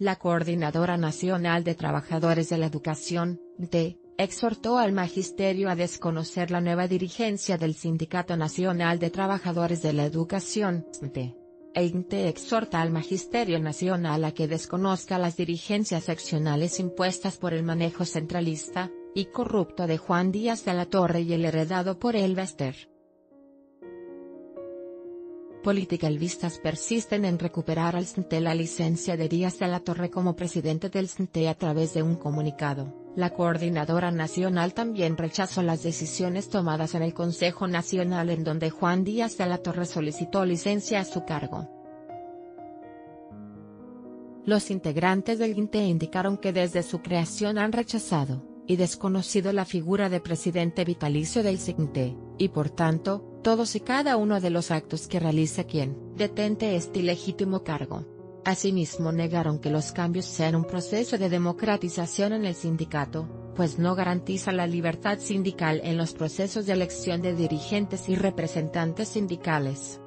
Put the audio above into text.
La Coordinadora Nacional de Trabajadores de la Educación, CNT, exhortó al magisterio a desconocer la nueva dirigencia del Sindicato Nacional de Trabajadores de la Educación, CNT. EINTE exhorta al Magisterio Nacional a que desconozca las dirigencias seccionales impuestas por el manejo centralista y corrupto de Juan Díaz de la Torre y el heredado por Elvester. Politicalvistas persisten en recuperar al SNT la licencia de Díaz de la Torre como presidente del SNT a través de un comunicado. La Coordinadora Nacional también rechazó las decisiones tomadas en el Consejo Nacional en donde Juan Díaz de la Torre solicitó licencia a su cargo. Los integrantes del INTE indicaron que desde su creación han rechazado y desconocido la figura de presidente vitalicio del SNT, y por tanto, todos y cada uno de los actos que realiza quien detente este ilegítimo cargo. Asimismo negaron que los cambios sean un proceso de democratización en el sindicato, pues no garantiza la libertad sindical en los procesos de elección de dirigentes y representantes sindicales.